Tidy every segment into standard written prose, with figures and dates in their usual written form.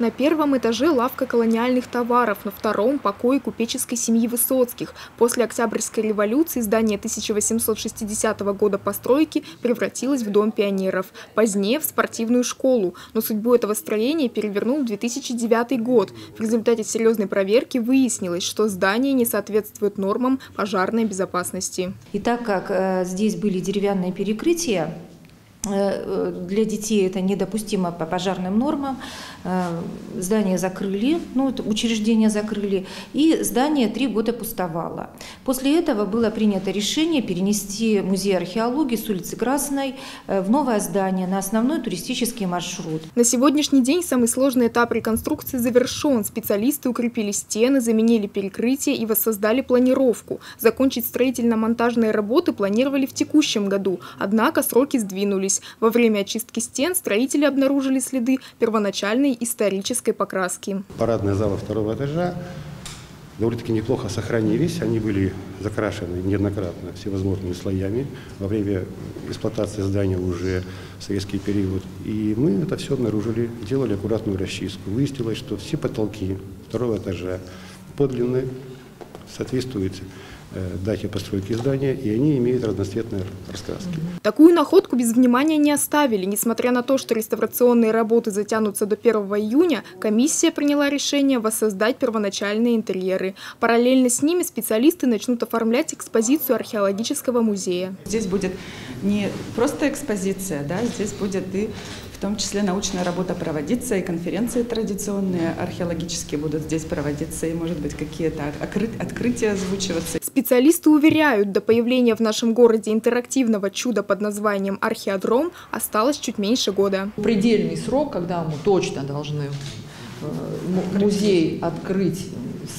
На первом этаже лавка колониальных товаров, на втором – покои купеческой семьи Высоцких. После Октябрьской революции здание 1860 года постройки превратилось в дом пионеров, позднее – в спортивную школу. Но судьбу этого строения перевернул 2009 год. В результате серьезной проверки выяснилось, что здание не соответствует нормам пожарной безопасности. И так как здесь были деревянные перекрытия, для детей это недопустимо по пожарным нормам. Здание закрыли, учреждение закрыли, и здание 3 года пустовало. После этого было принято решение перенести музей археологии с улицы Красной в новое здание на основной туристический маршрут. На сегодняшний день самый сложный этап реконструкции завершен. Специалисты укрепили стены, заменили перекрытие и воссоздали планировку. Закончить строительно-монтажные работы планировали в текущем году, однако сроки сдвинулись. Во время очистки стен строители обнаружили следы первоначальной исторической покраски. Парадные залы 2-го этажа довольно-таки неплохо сохранились. Они были закрашены неоднократно всевозможными слоями. Во время эксплуатации здания уже в советский период. И мы это все обнаружили, делали аккуратную расчистку. Выяснилось, что все потолки 2-го этажа подлинны, соответствуют дате постройки здания, и они имеют разноцветные раскраски. Такую находку без внимания не оставили. Несмотря на то, что реставрационные работы затянутся до 1 июня, комиссия приняла решение воссоздать первоначальные интерьеры. Параллельно с ними специалисты начнут оформлять экспозицию археологического музея. Здесь будет не просто экспозиция, здесь будет и в том числе научная работа проводиться, и конференции традиционные археологические будут здесь проводиться, и, может быть, какие-то открытия озвучиваться. Специалисты уверяют, до появления в нашем городе интерактивного чуда под названием «Археодром» осталось чуть меньше года. Предельный срок, когда мы точно должны музей открыть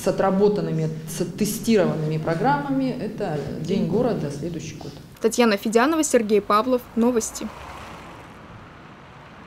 с отработанными, с оттестированными программами, это день города, следующий год. Татьяна Федянова, Сергей Павлов, новости.